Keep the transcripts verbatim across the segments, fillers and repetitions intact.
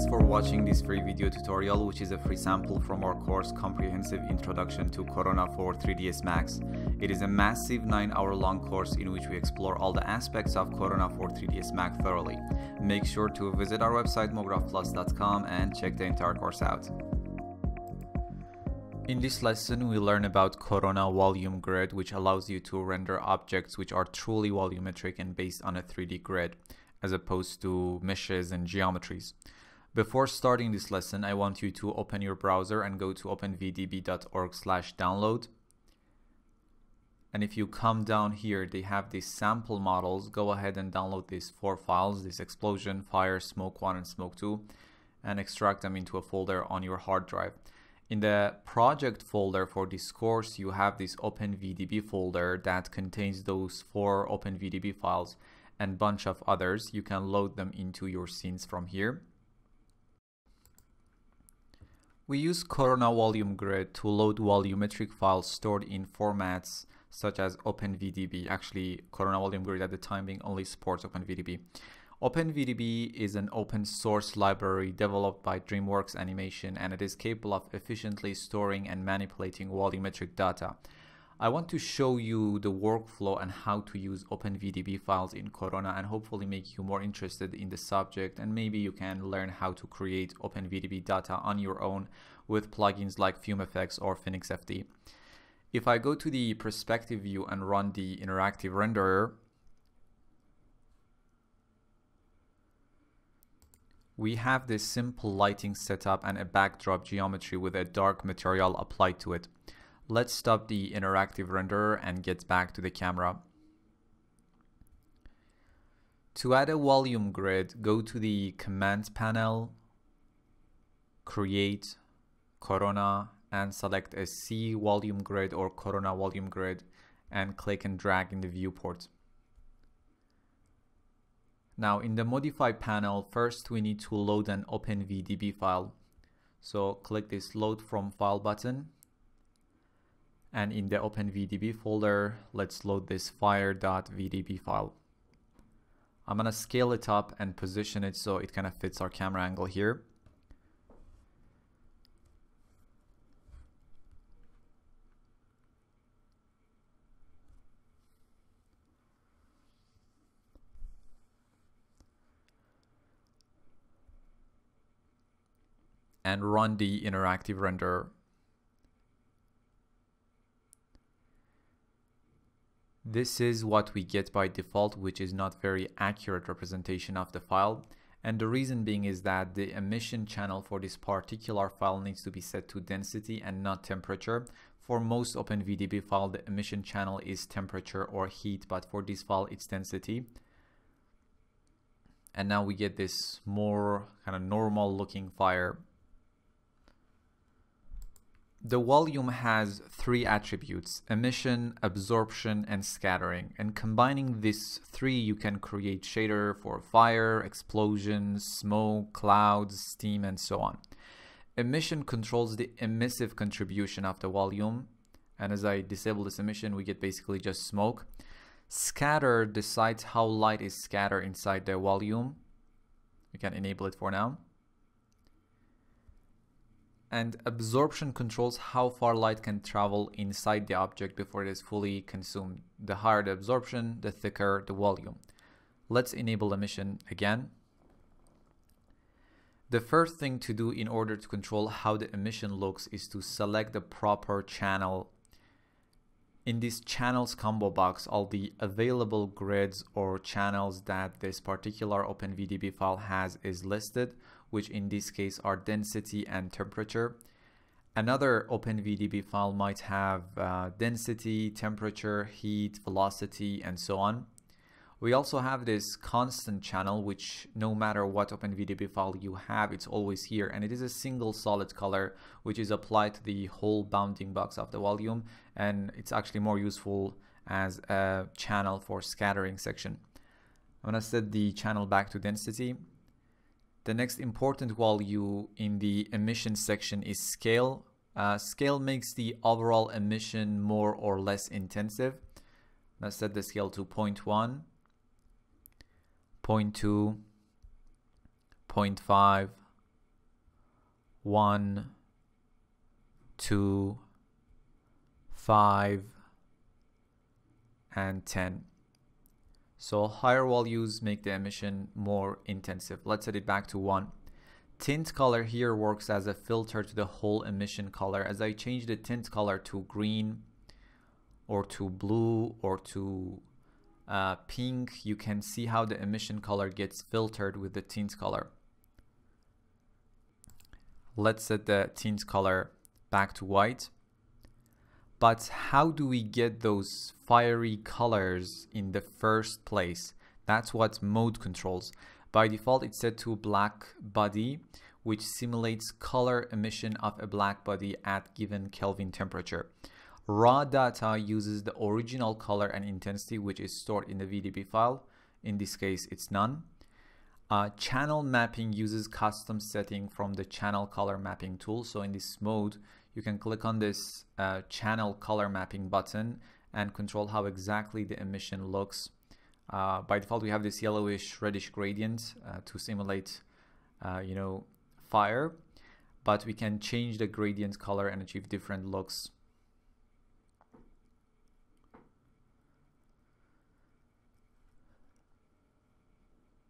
Thanks for watching this free video tutorial, which is a free sample from our course Comprehensive Introduction to Corona for three D S Max. It is a massive nine hour long course in which we explore all the aspects of Corona for three D S Max thoroughly. Make sure to visit our website mographplus dot com and check the entire course out. In this lesson, we learn about Corona Volume Grid, which allows you to render objects which are truly volumetric and based on a three D grid, as opposed to meshes and geometries. Before starting this lesson, I want you to open your browser and go to open V D B dot org slash download. And if you come down here, they have these sample models. Go ahead and download these four files, this explosion, fire, smoke one, and smoke two, and extract them into a folder on your hard drive. In the project folder for this course, you have this OpenVDB folder that contains those four OpenVDB files and bunch of others. You can load them into your scenes from here. We use Corona Volume Grid to load volumetric files stored in formats such as OpenVDB. Actually, Corona Volume Grid at the time being only supports OpenVDB. OpenVDB is an open source library developed by DreamWorks Animation, and it is capable of efficiently storing and manipulating volumetric data. I want to show you the workflow and how to use OpenVDB files in Corona, and hopefully make you more interested in the subject, and maybe you can learn how to create OpenVDB data on your own with plugins like FumeFX or PhoenixFD. If I go to the perspective view and run the interactive renderer, we have this simple lighting setup and a backdrop geometry with a dark material applied to it. Let's stop the interactive renderer and get back to the camera. To add a volume grid, go to the command panel, create Corona, and select a C volume grid or Corona volume grid and click and drag in the viewport. Now in the modify panel, first we need to load an OpenVDB file. So click this load from file button, and in the OpenVDB folder, let's load this fire dot V D B file. I'm gonna scale it up and position it so it kind of fits our camera angle here. And run the interactive renderer. This is what we get by default, which is not very accurate representation of the file. And the reason being is that the emission channel for this particular file needs to be set to density and not temperature. For most OpenVDB file, the emission channel is temperature or heat, but for this file, it's density. And now we get this more kind of normal looking fire. The volume has three attributes: emission, absorption, and scattering. And combining these three, you can create shader for fire, explosions, smoke, clouds, steam, and so on. Emission controls the emissive contribution of the volume. And as I disable this emission, we get basically just smoke. Scatter decides how light is scattered inside the volume. We can enable it for now. And absorption controls how far light can travel inside the object before it is fully consumed. The higher the absorption, the thicker the volume. Let's enable emission again. The first thing to do in order to control how the emission looks is to select the proper channel. In this channels combo box, all the available grids or channels that this particular OpenVDB file has is listed, which in this case are density and temperature. Another OpenVDB file might have uh, density, temperature, heat, velocity, and so on. We also have this constant channel, which no matter what OpenVDB file you have, it's always here, and it is a single solid color which is applied to the whole bounding box of the volume, and it's actually more useful as a channel for scattering section. I'm gonna set the channel back to density. The next important value in the emission section is scale. Uh, scale makes the overall emission more or less intensive. Let's set the scale to zero point one. zero point two, zero point five, one, two, five, and ten. So higher values make the emission more intensive. Let's set it back to one. Tint color here works as a filter to the whole emission color. As I change the tint color to green or to blue or to uh, pink, you can see how the emission color gets filtered with the tint color. Let's set the tint color back to white. But how do we get those fiery colors in the first place? That's what mode controls. By default, it's set to black body, which simulates color emission of a black body at given Kelvin temperature. Raw data uses the original color and intensity, which is stored in the V D B file. In this case, it's none. Uh, channel mapping uses custom setting from the channel color mapping tool. So in this mode, you can click on this uh, channel color mapping button and control how exactly the emission looks. Uh, by default, we have this yellowish reddish gradient uh, to simulate, uh, you know, fire, but we can change the gradient color and achieve different looks.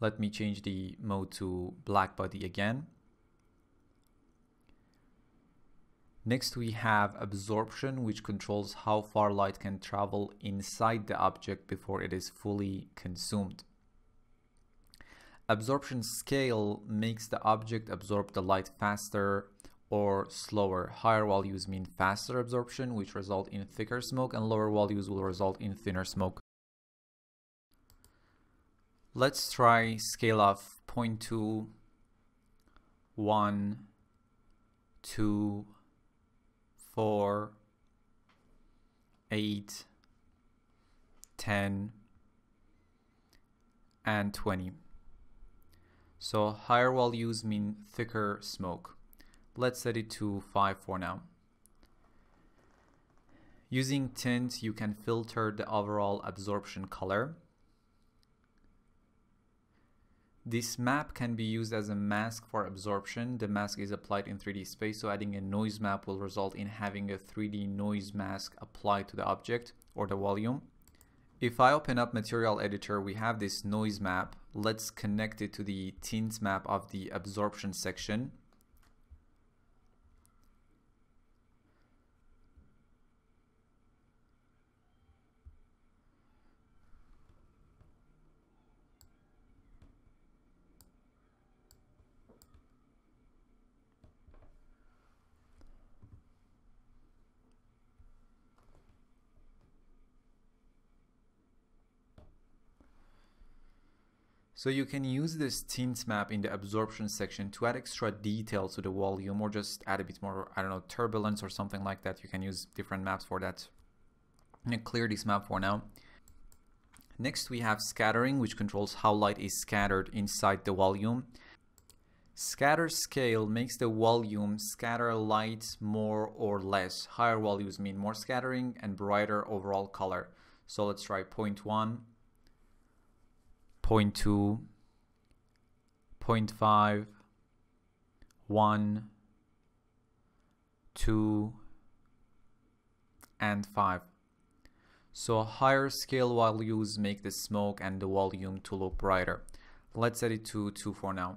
Let me change the mode to black body again. Next, we have absorption, which controls how far light can travel inside the object before it is fully consumed. Absorption scale makes the object absorb the light faster or slower. Higher values mean faster absorption, which result in thicker smoke, and lower values will result in thinner smoke. Let's try scale of zero point two, one, two, four, eight, ten, and twenty. So higher values mean thicker smoke. Let's set it to five for now. Using tint, you can filter the overall absorption color. This map can be used as a mask for absorption. The mask is applied in three D space, so adding a noise map will result in having a three D noise mask applied to the object or the volume. If I open up Material Editor, we have this noise map. Let's connect it to the tint map of the absorption section. So you can use this tint map in the absorption section to add extra detail to the volume, or just add a bit more, I don't know, turbulence or something like that. You can use different maps for that. I'm going to clear this map for now. Next, we have scattering, which controls how light is scattered inside the volume. Scatter scale makes the volume scatter light more or less. Higher values mean more scattering and brighter overall color. So let's try zero point one. zero point two, zero point five, one, two, and five. So higher scale values make the smoke and the volume to look brighter. Let's set it to two for now.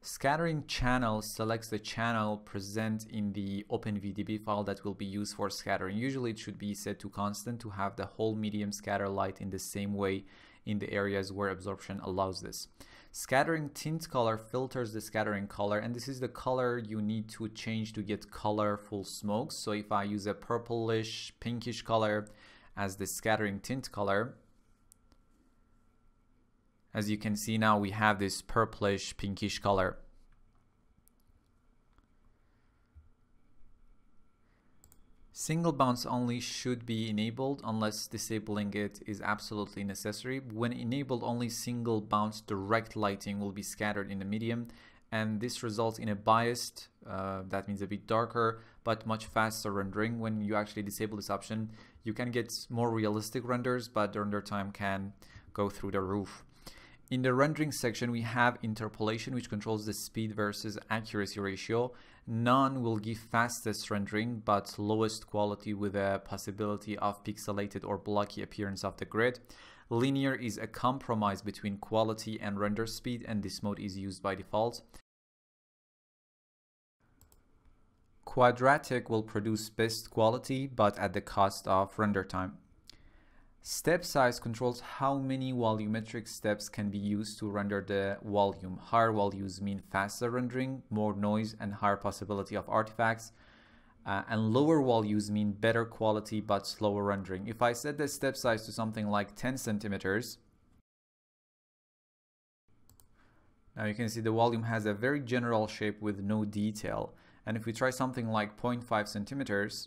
Scattering channel selects the channel present in the OpenVDB file that will be used for scattering. Usually it should be set to constant to have the whole medium scatter light in the same way in the areas where absorption allows this. Scattering tint color filters the scattering color, and this is the color you need to change to get colorful smokes. So if I use a purplish, pinkish color as the scattering tint color, as you can see now we have this purplish, pinkish color. Single bounce only should be enabled unless disabling it is absolutely necessary. When enabled, only single bounce direct lighting will be scattered in the medium, and this results in a biased, uh, that means a bit darker, but much faster rendering. When you actually disable this option, you can get more realistic renders, but the render time can go through the roof. In the rendering section, we have interpolation, which controls the speed versus accuracy ratio. None will give fastest rendering, but lowest quality with a possibility of pixelated or blocky appearance of the grid. Linear is a compromise between quality and render speed, and this mode is used by default. Quadratic will produce best quality, but at the cost of render time. Step size controls how many volumetric steps can be used to render the volume. Higher values mean faster rendering, more noise, and higher possibility of artifacts. Uh, and lower values mean better quality but slower rendering. If I set the step size to something like ten centimeters, now you can see the volume has a very general shape with no detail. And if we try something like zero point five centimeters,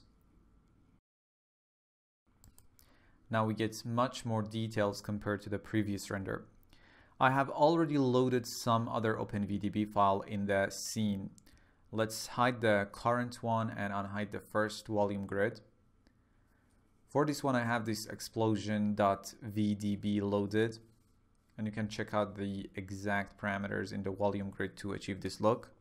now we get much more details compared to the previous render. I have already loaded some other OpenVDB file in the scene. Let's hide the current one and unhide the first volume grid. For this one, I have this explosion.vdb loaded, and you can check out the exact parameters in the volume grid to achieve this look.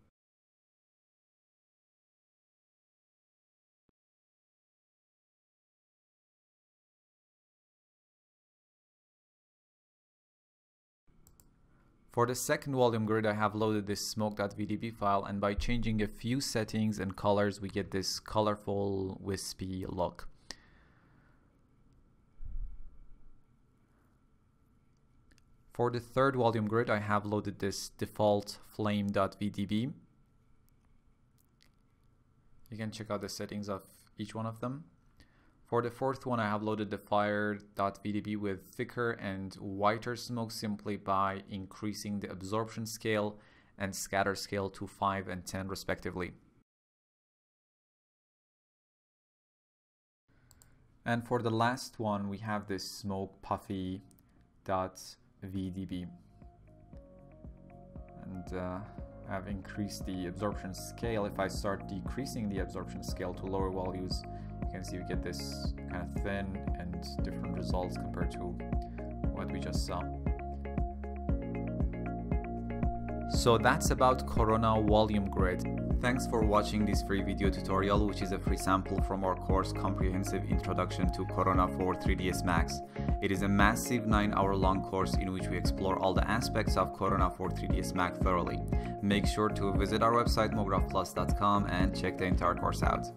For the second volume grid, I have loaded this smoke.vdb file, and by changing a few settings and colors, we get this colorful, wispy look. For the third volume grid, I have loaded this default flame.vdb. You can check out the settings of each one of them. For the fourth one, I have loaded the fire.vdb with thicker and whiter smoke simply by increasing the absorption scale and scatter scale to five and ten respectively. And for the last one, we have this smoke puffy.vdb. And uh, I've increased the absorption scale. If I start decreasing the absorption scale to lower values, you can see we get this kind of thin and different results compared to what we just saw. So that's about Corona Volume Grid. Thanks for watching this free video tutorial, which is a free sample from our course Comprehensive Introduction to Corona for three D S Max. It is a massive nine hour long course in which we explore all the aspects of Corona for three D S Max thoroughly. Make sure to visit our website mographplus dot com and check the entire course out.